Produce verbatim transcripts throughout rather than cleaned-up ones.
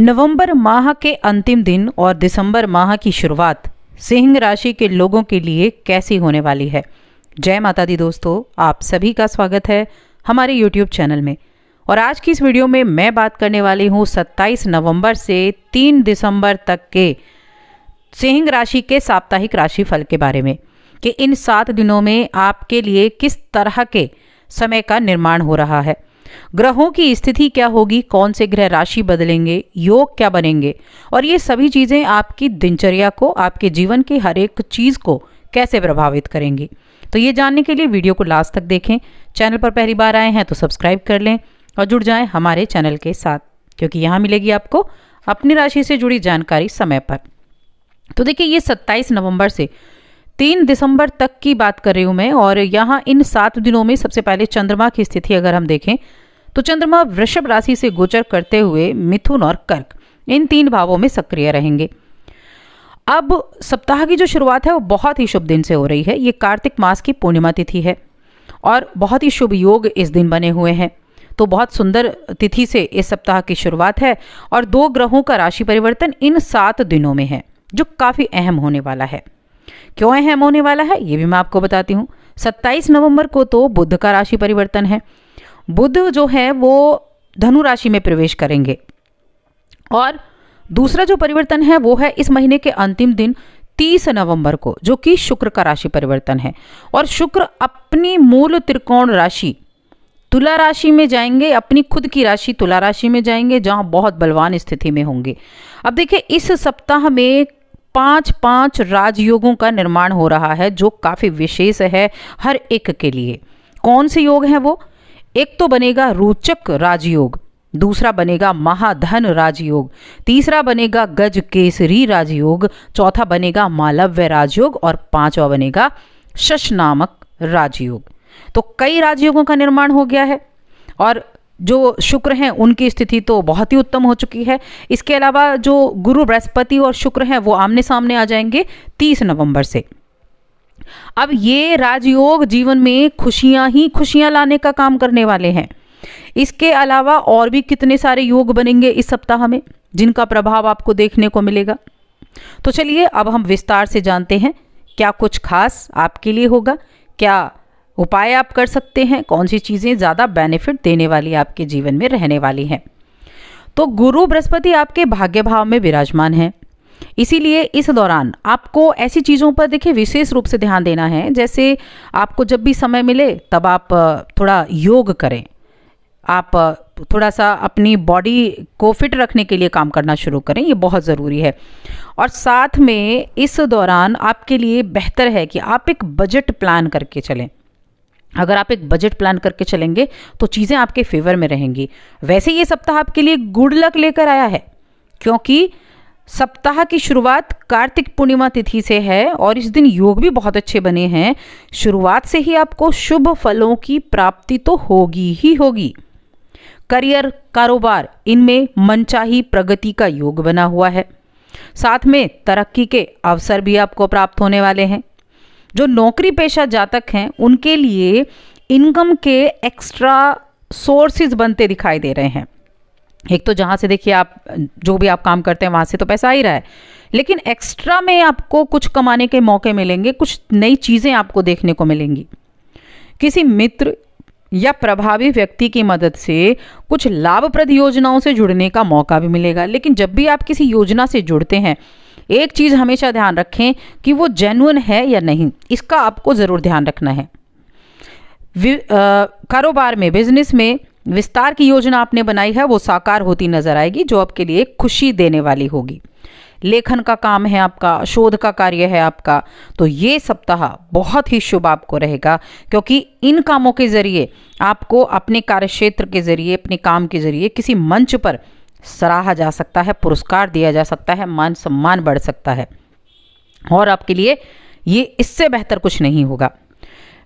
नवंबर माह के अंतिम दिन और दिसंबर माह की शुरुआत सिंह राशि के लोगों के लिए कैसी होने वाली है। जय माता दी दोस्तों, आप सभी का स्वागत है हमारे यूट्यूब चैनल में। और आज की इस वीडियो में मैं बात करने वाली हूँ सत्ताईस नवंबर से तीन दिसंबर तक के सिंह राशि के साप्ताहिक राशिफल के बारे में कि इन सात दिनों में आपके लिए किस तरह के समय का निर्माण हो रहा है, ग्रहों की स्थिति क्या होगी, कौन से ग्रह राशि बदलेंगे, योग क्या बनेंगे और ये सभी चीज़ें आपकी दिनचर्या को, आपके जीवन की हर एक चीज़ को कैसे प्रभावित करेंगी। तो ये जानने के लिए वीडियो को लास्ट तक देखें। चैनल पर पहली बार आए हैं तो सब्सक्राइब कर लें और जुड़ जाएं हमारे चैनल के साथ, क्योंकि यहाँ मिलेगी आपको अपनी राशि से जुड़ी जानकारी समय पर। तो देखिए, ये सत्ताईस नवंबर से तीन दिसंबर तक की बात कर रही हूँ मैं। और यहाँ इन सात दिनों में सबसे पहले चंद्रमा की स्थिति अगर हम देखें तो चंद्रमा वृषभ राशि से गोचर करते हुए मिथुन और कर्क इन तीन भावों में सक्रिय रहेंगे। अब सप्ताह की जो शुरुआत है वो बहुत ही शुभ दिन से हो रही है। ये कार्तिक मास की पूर्णिमा तिथि है और बहुत ही शुभ योग इस दिन बने हुए हैं। तो बहुत सुंदर तिथि से इस सप्ताह की शुरुआत है और दो ग्रहों का राशि परिवर्तन इन सात दिनों में है जो काफ़ी अहम होने वाला है। क्यों अहम होने वाला है ये भी मैं आपको बताती हूँ। सत्ताईस नवंबर को तो बुध का राशि परिवर्तन है। बुध जो है वो धनु राशि में प्रवेश करेंगे। और दूसरा जो परिवर्तन है वो है इस महीने के अंतिम दिन तीस नवंबर को, जो कि शुक्र का राशि परिवर्तन है। और शुक्र अपनी मूल त्रिकोण राशि तुला राशि में जाएंगे, अपनी खुद की राशि तुला राशि में जाएंगे, जहां बहुत बलवान स्थिति में होंगे। अब देखिए, इस सप्ताह में पांच पांच राजयोगों का निर्माण हो रहा है जो काफ़ी विशेष है हर एक के लिए। कौन से योग हैं वो? एक तो बनेगा रोचक राजयोग, दूसरा बनेगा महाधन राजयोग, तीसरा बनेगा गज केसरी राजयोग, चौथा बनेगा मालव्य राजयोग और पांचवा बनेगा शश नामक राजयोग। तो कई राजयोगों का निर्माण हो गया है और जो शुक्र हैं उनकी स्थिति तो बहुत ही उत्तम हो चुकी है। इसके अलावा जो गुरु बृहस्पति और शुक्र हैं वो आमने सामने आ जाएंगे तीस नवंबर से। अब ये राजयोग जीवन में खुशियां ही खुशियां लाने का काम करने वाले हैं। इसके अलावा और भी कितने सारे योग बनेंगे इस सप्ताह में जिनका प्रभाव आपको देखने को मिलेगा। तो चलिए अब हम विस्तार से जानते हैं क्या कुछ खास आपके लिए होगा, क्या उपाय आप कर सकते हैं, कौन सी चीज़ें ज़्यादा बेनिफिट देने वाली आपके जीवन में रहने वाली हैं। तो गुरु बृहस्पति आपके भाग्य भाव में विराजमान हैं, इसीलिए इस दौरान आपको ऐसी चीज़ों पर देखिए विशेष रूप से ध्यान देना है। जैसे आपको जब भी समय मिले तब आप थोड़ा योग करें, आप थोड़ा सा अपनी बॉडी को फिट रखने के लिए काम करना शुरू करें, ये बहुत ज़रूरी है। और साथ में इस दौरान आपके लिए बेहतर है कि आप एक बजट प्लान करके चलें। अगर आप एक बजट प्लान करके चलेंगे तो चीज़ें आपके फेवर में रहेंगी। वैसे ये सप्ताह आपके लिए गुड लक लेकर आया है, क्योंकि सप्ताह की शुरुआत कार्तिक पूर्णिमा तिथि से है और इस दिन योग भी बहुत अच्छे बने हैं। शुरुआत से ही आपको शुभ फलों की प्राप्ति तो होगी ही होगी। करियर, कारोबार, इनमें मनचाही प्रगति का योग बना हुआ है। साथ में तरक्की के अवसर भी आपको प्राप्त होने वाले हैं। जो नौकरी पेशा जातक हैं उनके लिए इनकम के एक्स्ट्रा सोर्सेज बनते दिखाई दे रहे हैं। एक तो जहाँ से देखिए आप जो भी आप काम करते हैं वहाँ से तो पैसा आ ही रहा है, लेकिन एक्स्ट्रा में आपको कुछ कमाने के मौके मिलेंगे, कुछ नई चीज़ें आपको देखने को मिलेंगी। किसी मित्र या प्रभावी व्यक्ति की मदद से कुछ लाभप्रद योजनाओं से जुड़ने का मौका भी मिलेगा। लेकिन जब भी आप किसी योजना से जुड़ते हैं, एक चीज़ हमेशा ध्यान रखें कि वो जेन्युइन है या नहीं, इसका आपको ज़रूर ध्यान रखना है। कारोबार में, बिजनेस में विस्तार की योजना आपने बनाई है वो साकार होती नजर आएगी, जो आपके लिए खुशी देने वाली होगी। लेखन का काम है आपका, शोध का कार्य है आपका, तो ये सप्ताह बहुत ही शुभ आपको रहेगा, क्योंकि इन कामों के ज़रिए आपको अपने कार्यक्षेत्र के ज़रिए, अपने काम के ज़रिए किसी मंच पर सराहा जा सकता है, पुरस्कार दिया जा सकता है, मान सम्मान बढ़ सकता है और आपके लिए ये इससे बेहतर कुछ नहीं होगा।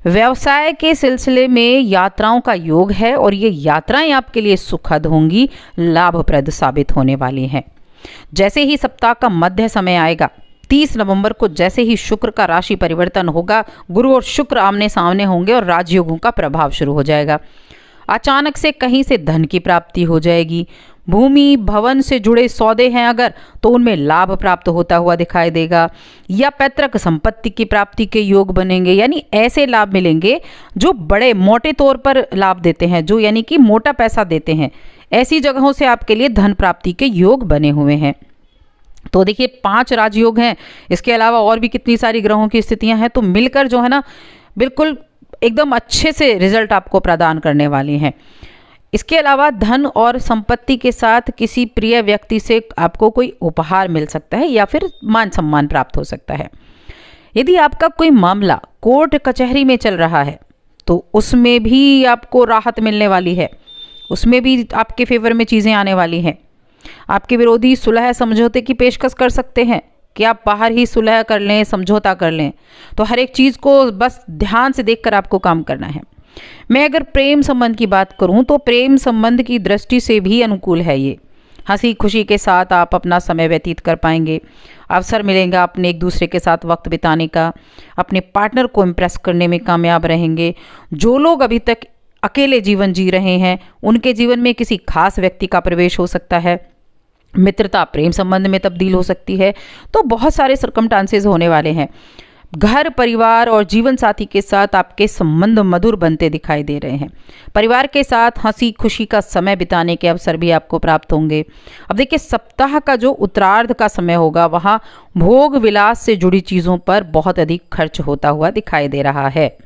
व्यवसाय के सिलसिले में यात्राओं का योग है और ये यात्राएं आपके लिए सुखद होंगी, लाभप्रद साबित होने वाली हैं। जैसे ही सप्ताह का मध्य समय आएगा, तीस नवंबर को जैसे ही शुक्र का राशि परिवर्तन होगा, गुरु और शुक्र आमने सामने होंगे और राजयोगों का प्रभाव शुरू हो जाएगा। अचानक से कहीं से धन की प्राप्ति हो जाएगी, भूमि भवन से जुड़े सौदे हैं अगर, तो उनमें लाभ प्राप्त होता हुआ दिखाई देगा या पैतृक संपत्ति की प्राप्ति के योग बनेंगे। यानी ऐसे लाभ मिलेंगे जो बड़े मोटे तौर पर लाभ देते हैं, जो यानी कि मोटा पैसा देते हैं। ऐसी जगहों से आपके लिए धन प्राप्ति के योग बने हुए हैं। तो देखिए पांच राजयोग हैं, इसके अलावा और भी कितनी सारी ग्रहों की स्थितियां हैं, तो मिलकर जो है ना बिल्कुल एकदम अच्छे से रिजल्ट आपको प्रदान करने वाली हैं। इसके अलावा धन और संपत्ति के साथ किसी प्रिय व्यक्ति से आपको कोई उपहार मिल सकता है या फिर मान सम्मान प्राप्त हो सकता है। यदि आपका कोई मामला कोर्ट कचहरी में चल रहा है तो उसमें भी आपको राहत मिलने वाली है, उसमें भी आपके फेवर में चीज़ें आने वाली हैं। आपके विरोधी सुलह समझौते की पेशकश कर सकते हैं कि आप बाहर ही सुलह कर लें, समझौता कर लें। तो हर एक चीज़ को बस ध्यान से देखकर आपको काम करना है। मैं अगर प्रेम संबंध की बात करूं तो प्रेम संबंध की दृष्टि से भी अनुकूल है ये। हंसी खुशी के साथ आप अपना समय व्यतीत कर पाएंगे, अवसर मिलेगा अपने एक दूसरे के साथ वक्त बिताने का, अपने पार्टनर को इम्प्रेस करने में कामयाब रहेंगे। जो लोग अभी तक अकेले जीवन जी रहे हैं उनके जीवन में किसी खास व्यक्ति का प्रवेश हो सकता है, मित्रता प्रेम संबंध में तब्दील हो सकती है। तो बहुत सारे सर्कमस्टांसेस होने वाले हैं। घर परिवार और जीवन साथी के साथ आपके संबंध मधुर बनते दिखाई दे रहे हैं। परिवार के साथ हंसी खुशी का समय बिताने के अवसर भी आपको प्राप्त होंगे। अब देखिए सप्ताह का जो उत्तरार्ध का समय होगा वहाँ भोग विलास से जुड़ी चीज़ों पर बहुत अधिक खर्च होता हुआ दिखाई दे रहा है।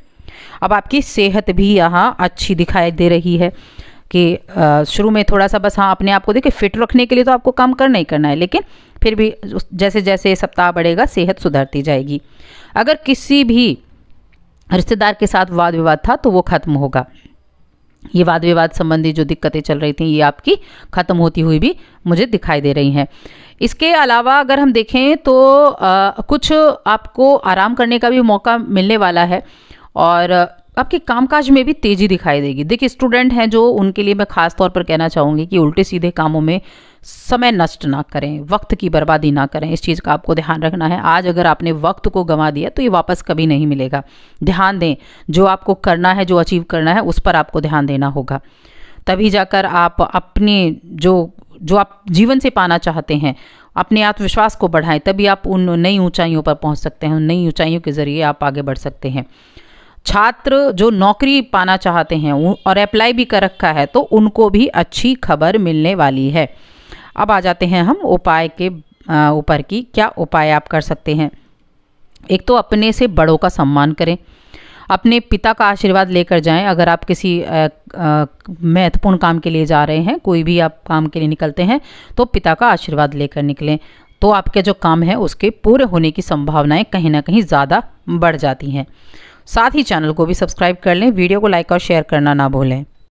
अब आपकी सेहत भी यहाँ अच्छी दिखाई दे रही है कि शुरू में थोड़ा सा बस हाँ अपने आप को देखिए फिट रखने के लिए तो आपको काम करना ही करना है, लेकिन फिर भी जैसे जैसे सप्ताह बढ़ेगा सेहत सुधरती जाएगी। अगर किसी भी रिश्तेदार के साथ वाद विवाद था तो वो खत्म होगा। ये वाद विवाद संबंधी जो दिक्कतें चल रही थी ये आपकी खत्म होती हुई भी मुझे दिखाई दे रही हैं। इसके अलावा अगर हम देखें तो आ, कुछ आपको आराम करने का भी मौका मिलने वाला है और आपके कामकाज में भी तेजी दिखाई देगी। देखिए स्टूडेंट हैं जो, उनके लिए मैं खास तौर पर कहना चाहूँगी कि उल्टे सीधे कामों में समय नष्ट ना करें, वक्त की बर्बादी ना करें। इस चीज़ का आपको ध्यान रखना है। आज अगर आपने वक्त को गंवा दिया तो ये वापस कभी नहीं मिलेगा। ध्यान दें, जो आपको करना है, जो अचीव करना है उस पर आपको ध्यान देना होगा, तभी जाकर आप अपने जो जो आप जीवन से पाना चाहते हैं, अपने आत्मविश्वास को बढ़ाएं, तभी आप उन नई ऊंचाइयों पर पहुँच सकते हैं। उन नई ऊंचाइयों के ज़रिए आप आगे बढ़ सकते हैं। छात्र जो नौकरी पाना चाहते हैं और अप्लाई भी कर रखा है तो उनको भी अच्छी खबर मिलने वाली है। अब आ जाते हैं हम उपाय के ऊपर की क्या उपाय आप कर सकते हैं। एक तो अपने से बड़ों का सम्मान करें, अपने पिता का आशीर्वाद लेकर जाएं। अगर आप किसी महत्वपूर्ण काम के लिए जा रहे हैं, कोई भी आप काम के लिए निकलते हैं तो पिता का आशीर्वाद लेकर निकलें, तो आपके जो काम है उसके पूरे होने की संभावनाएं कहीं ना कहीं ज़्यादा बढ़ जाती हैं। साथ ही चैनल को भी सब्सक्राइब कर लें, वीडियो को लाइक और शेयर करना ना भूलें।